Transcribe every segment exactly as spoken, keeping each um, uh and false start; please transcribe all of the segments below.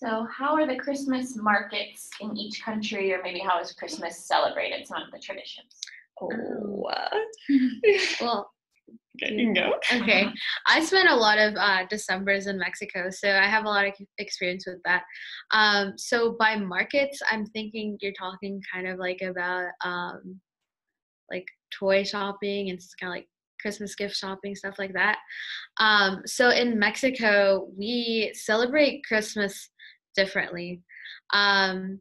So how are the Christmas markets in each country, or maybe how is Christmas celebrated, some of the traditions? Oh, uh, well, okay, you can go. Okay. Uh-huh. I spent a lot of uh, Decembers in Mexico, so I have a lot of experience with that. Um, so by markets, I'm thinking you're talking kind of like about um, like toy shopping and kind of like Christmas gift shopping, stuff like that. Um, so in Mexico, we celebrate Christmas differently. Um,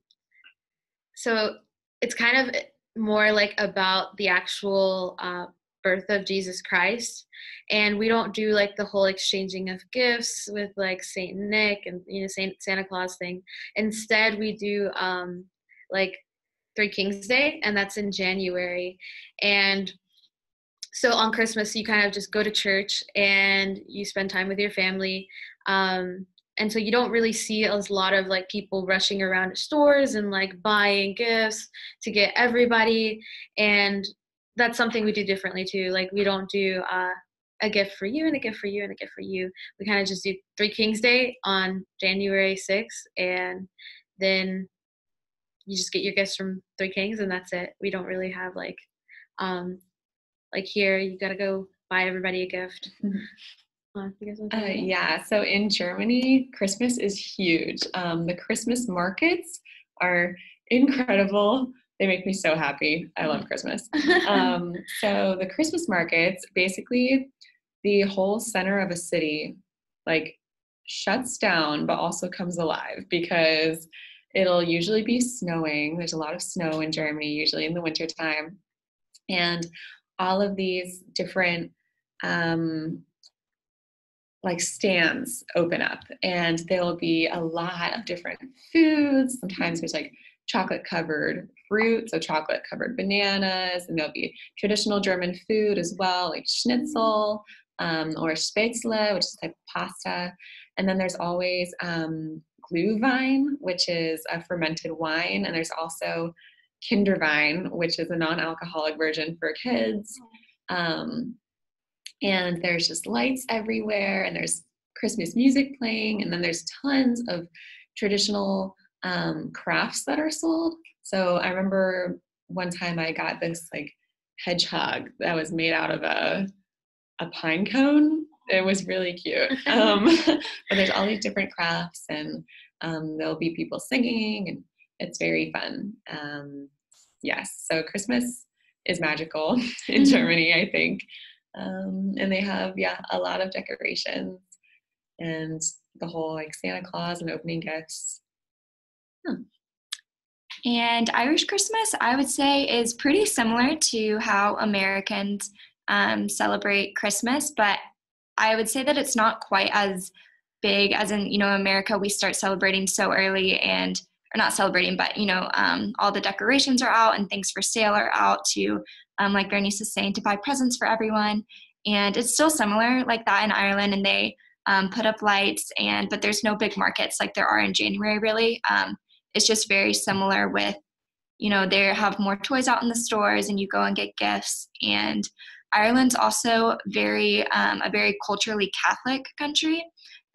so it's kind of more like about the actual uh, birth of Jesus Christ, and we don't do like the whole exchanging of gifts with like Saint Nick and you know Saint Santa Claus thing. Instead, we do um, like Three Kings Day, and that's in January. And so on Christmas, you kind of just go to church and you spend time with your family. Um, and so you don't really see a lot of like people rushing around at stores and like buying gifts to get everybody. And that's something we do differently too. Like we don't do uh, a gift for you and a gift for you and a gift for you. We kind of just do Three Kings Day on January sixth. And then you just get your gifts from Three Kings and that's it. We don't really have like, um, like here, you gotta go buy everybody a gift. Uh, you guys want to uh, yeah, so in Germany, Christmas is huge. Um, the Christmas markets are incredible. They make me so happy. I love Christmas. Um, so the Christmas markets, basically the whole center of a city like shuts down, but also comes alive because it'll usually be snowing. There's a lot of snow in Germany, usually in the wintertime. And all of these different um, like stands open up, and there will be a lot of different foods. Sometimes there's like chocolate covered fruit, so chocolate covered bananas, and there'll be traditional German food as well, like schnitzel um, or spätzle, which is a type of pasta. And then there's always um, Glühwein, which is a fermented wine, and there's also Kinderwein, which is a non-alcoholic version for kids. Um, and there's just lights everywhere, and there's Christmas music playing, and then there's tons of traditional um, crafts that are sold. So I remember one time I got this like hedgehog that was made out of a, a pine cone. It was really cute. Um, but there's all these different crafts, and um, there'll be people singing, and it's very fun. Um, yes, so Christmas is magical in Germany, I think. Um, and they have, yeah, a lot of decorations and the whole like Santa Claus and opening gifts. Hmm. And Irish Christmas, I would say, is pretty similar to how Americans um, celebrate Christmas, but I would say that it's not quite as big as in, you know, America. We start celebrating so early and or not celebrating, but, you know, um, all the decorations are out and things for sale are out to, um, like Bernice is saying, to buy presents for everyone. And it's still similar like that in Ireland, and they um, put up lights, and but there's no big markets like there are in January, really. Um, it's just very similar with, you know, they have more toys out in the stores and you go and get gifts. And Ireland's also very um, a very culturally Catholic country.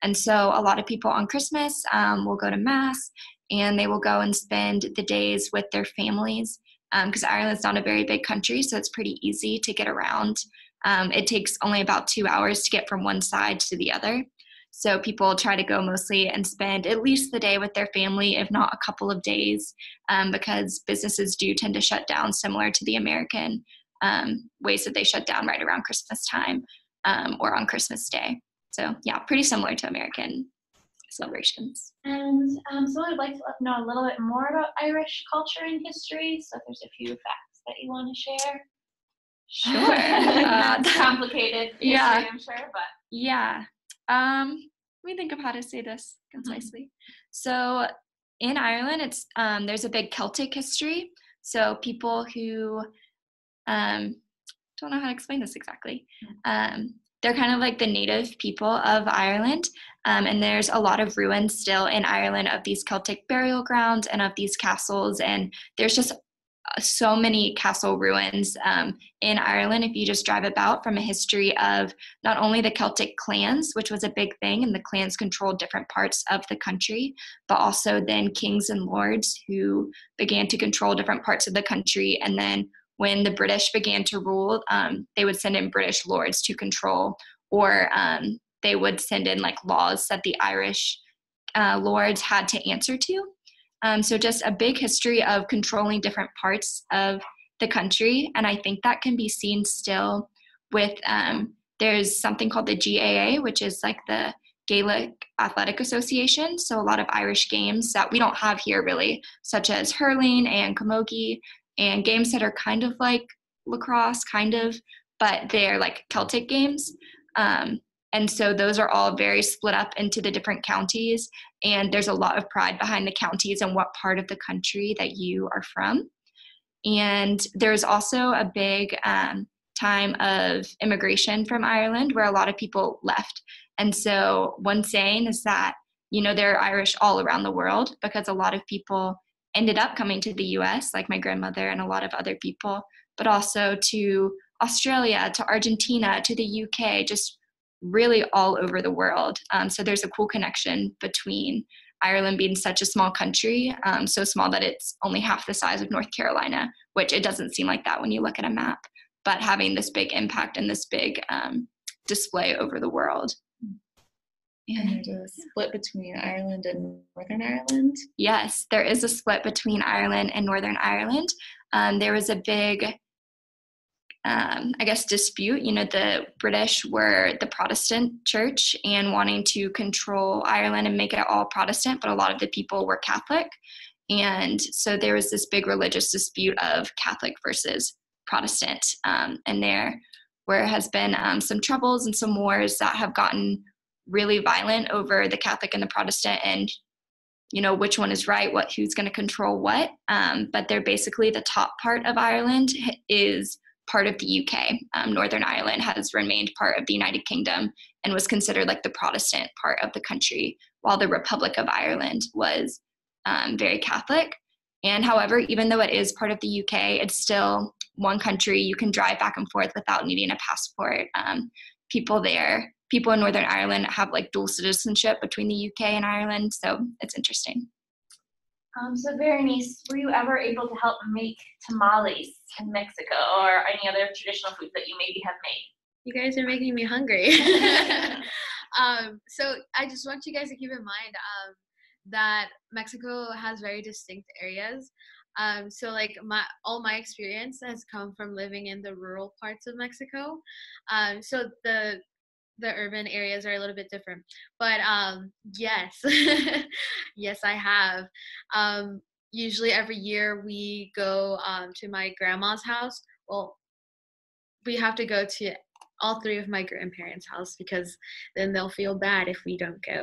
And so a lot of people on Christmas um, will go to Mass, and they will go and spend the days with their families because um, Ireland's not a very big country, so it's pretty easy to get around. Um, it takes only about two hours to get from one side to the other. So people try to go mostly and spend at least the day with their family, if not a couple of days, um, because businesses do tend to shut down similar to the American um, ways that they shut down right around Christmas time um, or on Christmas Day. So yeah, pretty similar to American celebrations. And um, someone would like to know a little bit more about Irish culture and history, so if there's a few facts that you want to share. Sure. uh, complicated history, yeah. I'm sure, but. Yeah. Um, let me think of how to say this concisely. Mm-hmm. So in Ireland, it's um, there's a big Celtic history. So people who, um, don't know how to explain this exactly. Um, They're kind of like the native people of Ireland, um, and there's a lot of ruins still in Ireland of these Celtic burial grounds and of these castles, and there's just so many castle ruins um, in Ireland. If you just drive about, from a history of not only the Celtic clans, which was a big thing, and the clans controlled different parts of the country, but also then kings and lords who began to control different parts of the country. And then when the British began to rule, um, they would send in British lords to control, or um, they would send in like laws that the Irish uh, lords had to answer to. Um, so just a big history of controlling different parts of the country. And I think that can be seen still with, um, there's something called the G A A, which is like the Gaelic Athletic Association. So a lot of Irish games that we don't have here really, such as hurling and camogie, and games that are kind of like lacrosse, kind of, but they're like Celtic games. Um, And so those are all very split up into the different counties, and there's a lot of pride behind the counties and what part of the country that you are from. And there's also a big um, time of immigration from Ireland where a lot of people left. And so one saying is that, you know, there are Irish all around the world, because a lot of people ended up coming to the U S, like my grandmother and a lot of other people, but also to Australia, to Argentina, to the U K, just really all over the world. Um, so there's a cool connection between Ireland being such a small country, um, so small that it's only half the size of North Carolina, which it doesn't seem like that when you look at a map, but having this big impact and this big um, display over the world. And there's a split between Ireland and Northern Ireland? Yes, there is a split between Ireland and Northern Ireland. Um, there was a big Um, I guess dispute. You know, the British were the Protestant church and wanting to control Ireland and make it all Protestant, but a lot of the people were Catholic. And so there was this big religious dispute of Catholic versus Protestant. Um, and there where has been um, some troubles and some wars that have gotten really violent over the Catholic and the Protestant, and you know, which one is right, what, who's going to control what. Um, but they're basically, the top part of Ireland is part of the U K. Um, Northern Ireland has remained part of the United Kingdom and was considered like the Protestant part of the country, while the Republic of Ireland was um, very Catholic. And however, even though it is part of the U K, it's still one country. You can drive back and forth without needing a passport. Um, people there, people in Northern Ireland have like dual citizenship between the U K and Ireland. So it's interesting. Um, so Berenice, were you ever able to help make tamales in Mexico or any other traditional foods that you maybe have made? You guys are making me hungry. um, so I just want you guys to keep in mind um, that Mexico has very distinct areas. Um, so like my, all my experience has come from living in the rural parts of Mexico. Um, so the the urban areas are a little bit different, but um yes yes I have um usually every year we go um to my grandma's house. Well, we have to go to all three of my grandparents' house because then they'll feel bad if we don't go.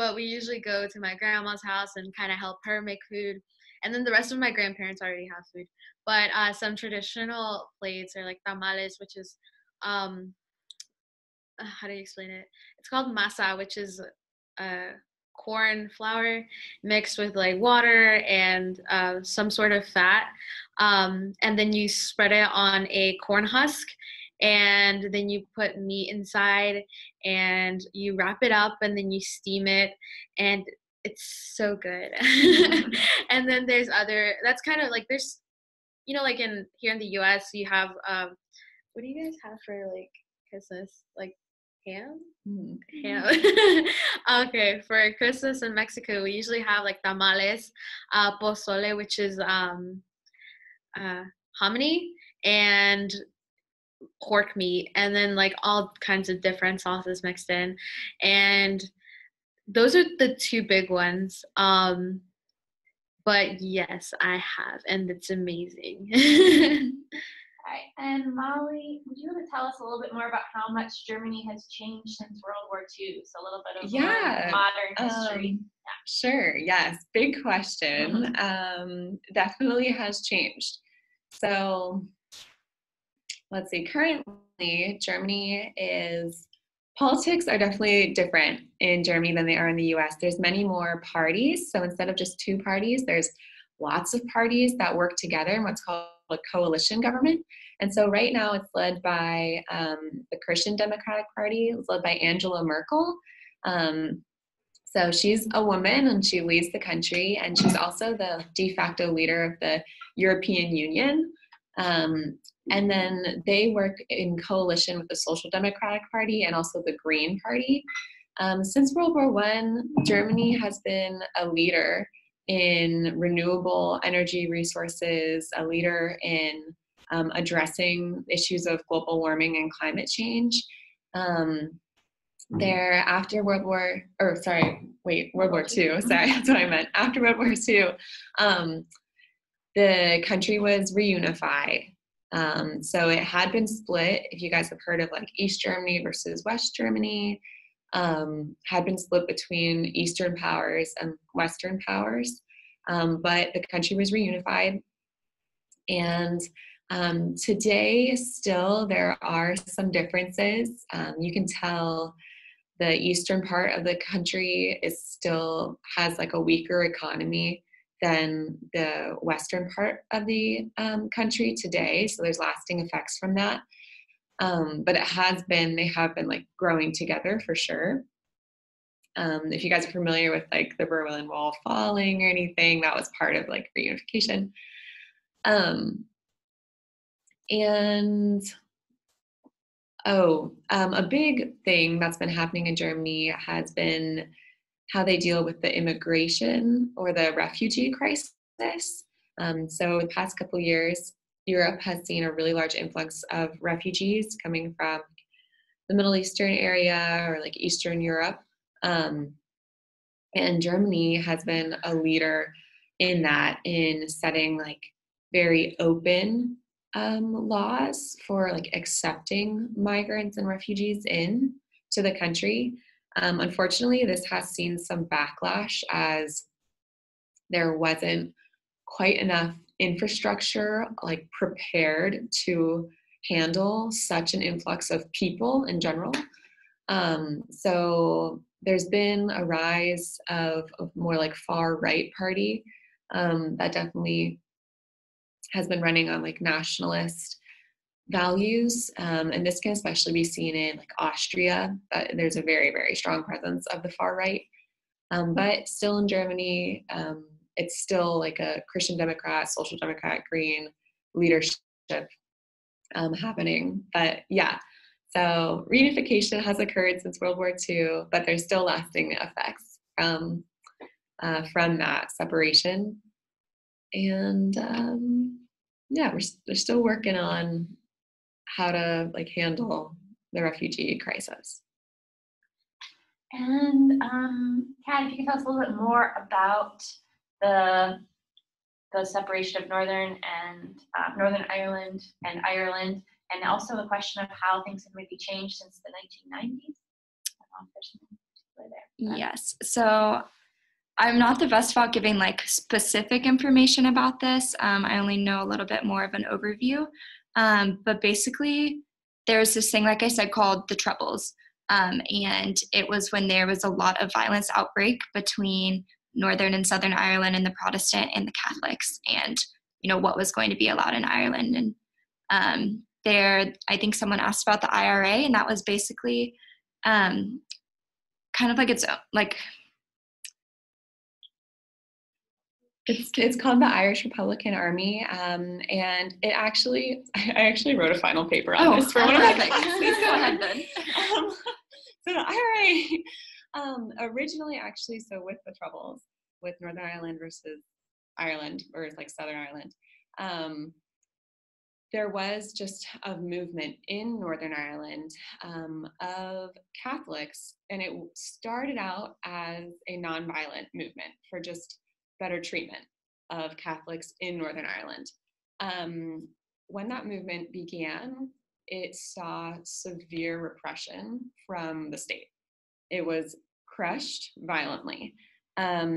But we usually go to my grandma's house and kind of help her make food, and then the rest of my grandparents already have food. But uh some traditional plates are like tamales, which is um how do you explain it? It's called masa, which is uh, corn flour mixed with like water and uh, some sort of fat. Um, and then you spread it on a corn husk, and then you put meat inside and you wrap it up and then you steam it. And it's so good. And then there's other, that's kind of like there's, you know, like in here in the U S you have, um, what do you guys have for like Christmas? Like ham? Mm. Ham. Okay, for Christmas in Mexico, we usually have like tamales, uh, pozole, which is um, uh, hominy, and pork meat, and then like all kinds of different sauces mixed in. And those are the two big ones. Um, but yes, I have, and it's amazing. All right, and Molly, would you want to tell us a little bit more about how much Germany has changed since World War Two? So a little bit of yeah. modern history. Um, yeah. Sure, yes, big question. Mm-hmm. Um, definitely has changed. So let's see, currently Germany is, politics are definitely different in Germany than they are in the U S. There's many more parties. So instead of just two parties, there's lots of parties that work together in what's called a coalition government. And so right now it's led by um, the Christian Democratic Party. It's led by Angela Merkel. Um, so she's a woman and she leads the country, and she's also the de facto leader of the European Union. Um, and then they work in coalition with the Social Democratic Party and also the Green Party. Um, since World War One, Germany has been a leader in renewable energy resources, a leader in um, addressing issues of global warming and climate change. Um, there, after World War, or sorry, wait, World War Two, sorry, that's what I meant. After World War Two, um, the country was reunified. Um, so it had been split, if you guys have heard of like East Germany versus West Germany, Um, had been split between Eastern powers and Western powers, um, but the country was reunified. And um, today still there are some differences. Um, you can tell the eastern part of the country is still has like a weaker economy than the western part of the um, country today, so there's lasting effects from that. Um, but it has been, they have been like growing together for sure. Um, if you guys are familiar with like the Berlin Wall falling or anything, that was part of like reunification. Um, and, oh, um, a big thing that's been happening in Germany has been how they deal with the immigration or the refugee crisis. Um, so the past couple years, Europe has seen a really large influx of refugees coming from the Middle Eastern area or like Eastern Europe. Um, and Germany has been a leader in that, in setting like very open um, laws for like accepting migrants and refugees in to the country. Um, unfortunately, this has seen some backlash as there wasn't quite enough infrastructure like prepared to handle such an influx of people in general. Um, so there's been a rise of, of more like far right party um, that definitely has been running on like nationalist values. Um, and this can especially be seen in like Austria. Uh, there's a very, very strong presence of the far right. Um, but still in Germany, um, it's still like a Christian Democrat, Social Democrat, Green leadership um, happening. But yeah, so reunification has occurred since World War Two, but there's still lasting effects from, uh, from that separation. And um, yeah, we're, we're still working on how to like handle the refugee crisis. And um, Kat, if you could tell us a little bit more about The, the separation of Northern and uh, Northern Ireland and Ireland, and also the question of how things have maybe changed since the nineteen nineties. I don't know if there's something particular there, but. Yes, so I'm not the best about giving like specific information about this. Um, I only know a little bit more of an overview, um, but basically there's this thing, like I said, called the Troubles, um, and it was when there was a lot of violence outbreak between Northern and Southern Ireland and the Protestant and the Catholics, and you know what was going to be allowed in Ireland. And um, there, I think someone asked about the I R A, and that was basically um, kind of like its like it's it's called the Irish Republican Army, um, and it actually I actually wrote a final paper on oh, this for one of my classes. Please go ahead then. Um, so the I R A. Um, originally, actually, so with the Troubles, with Northern Ireland versus Ireland, or like Southern Ireland, um, there was just a movement in Northern Ireland um, of Catholics, and it started out as a nonviolent movement for just better treatment of Catholics in Northern Ireland. Um, when that movement began, it saw severe repression from the state. It was crushed violently. Um,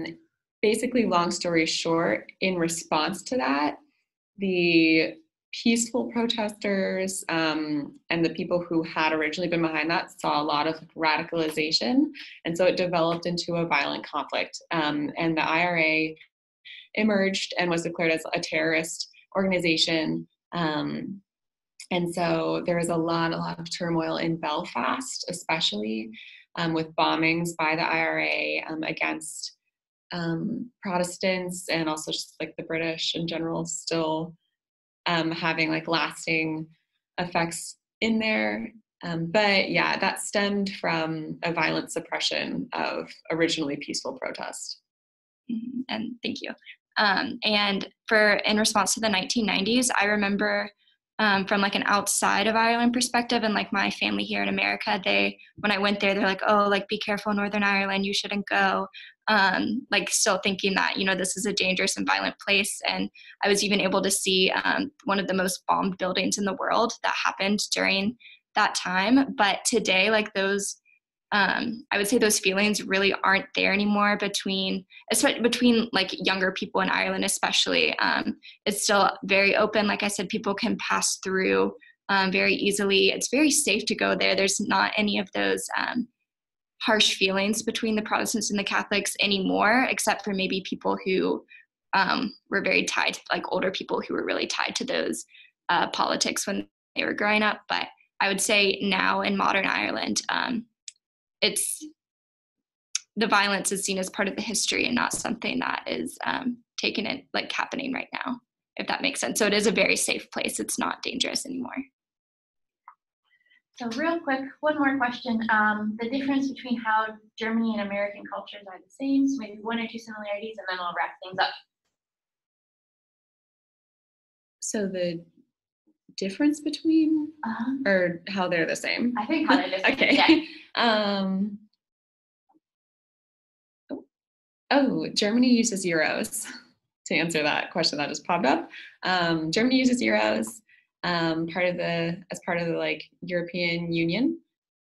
basically, long story short, in response to that, the peaceful protesters um, and the people who had originally been behind that saw a lot of radicalization. And so it developed into a violent conflict. Um, and the I R A emerged and was declared as a terrorist organization. Um, and so there was a lot, a lot of turmoil in Belfast, especially um, with bombings by the I R A um, against um, Protestants, and also just like the British in general, still um, having like lasting effects in there. Um, but yeah, that stemmed from a violent suppression of originally peaceful protest. And thank you. Um, and for in response to the nineteen nineties, I remember um, from like an outside of Ireland perspective, and like my family here in America, they when I went there, they're like, "Oh, like be careful, Northern Ireland, you shouldn't go." Um, like still thinking that you know this is a dangerous and violent place. And I was even able to see um, one of the most bombed buildings in the world that happened during that time. But today, like those, um, I would say those feelings really aren't there anymore between, especially between like younger people in Ireland, especially. Um, it's still very open. Like I said, people can pass through um, very easily. It's very safe to go there. There's not any of those um, harsh feelings between the Protestants and the Catholics anymore, except for maybe people who um, were very tied to, like older people who were really tied to those uh, politics when they were growing up. But I would say now in modern Ireland, um, it's the violence is seen as part of the history and not something that is um, taken in, like happening right now, if that makes sense. So it is a very safe place. It's not dangerous anymore. So real quick, one more question. Um, the difference between how Germany and American cultures are the same, so maybe one or two similarities, and then we'll wrap things up. So the difference between um, or how they're the same? I think how they're the same. Okay. Yeah. Um, oh, oh, Germany uses euros to answer that question that just popped up. Um, Germany uses euros um, part of the as part of the like European Union.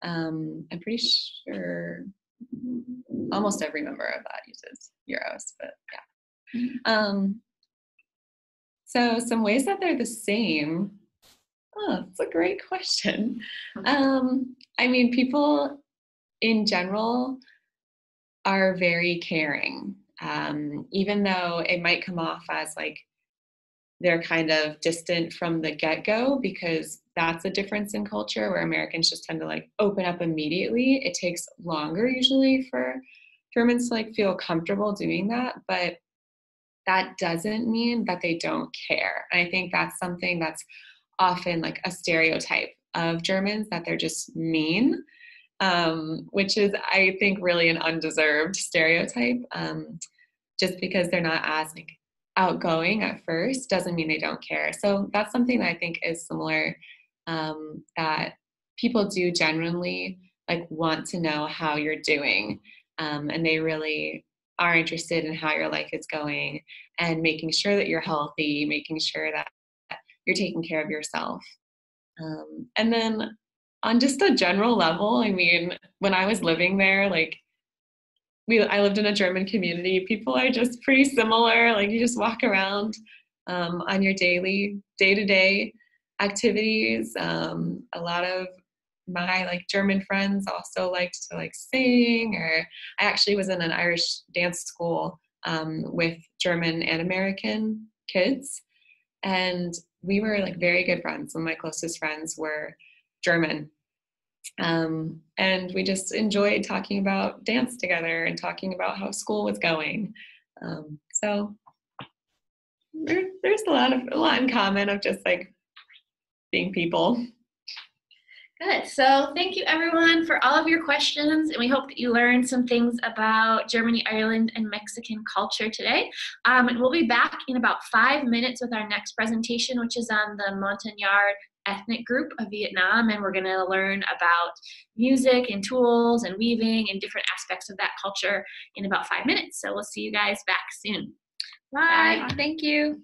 Um, I'm pretty sure almost every member of that uses euros, but yeah. Um, so some ways that they're the same. Oh, that's a great question. Um, I mean, people in general are very caring, um, even though it might come off as like they're kind of distant from the get-go, because that's a difference in culture where Americans just tend to like open up immediately. It takes longer usually for Germans to like feel comfortable doing that, but that doesn't mean that they don't care. And I think that's something that's often like a stereotype of Germans, that they're just mean, um, which is, I think, really an undeserved stereotype. Um, just because they're not as like outgoing at first doesn't mean they don't care. So that's something that I think is similar, um, that people do genuinely like want to know how you're doing, um, and they really are interested in how your life is going and making sure that you're healthy, making sure that you're taking care of yourself. Um, and then on just a general level, I mean, when I was living there, like we, I lived in a German community. People are just pretty similar. Like you just walk around um, on your daily day-to-day activities. Um, a lot of my like German friends also liked to like sing, or I actually was in an Irish dance school um, with German and American kids. And we were like very good friends. Some of my closest friends were German. Um, and we just enjoyed talking about dance together and talking about how school was going. Um, so there, there's a lot of a lot in common of just like being people. Good. So thank you everyone for all of your questions, and we hope that you learned some things about Germany, Ireland, and Mexican culture today. Um, and we'll be back in about five minutes with our next presentation, which is on the Montagnard ethnic group of Vietnam, and we're going to learn about music and tools and weaving and different aspects of that culture in about five minutes. So we'll see you guys back soon. Bye. Bye. Thank you.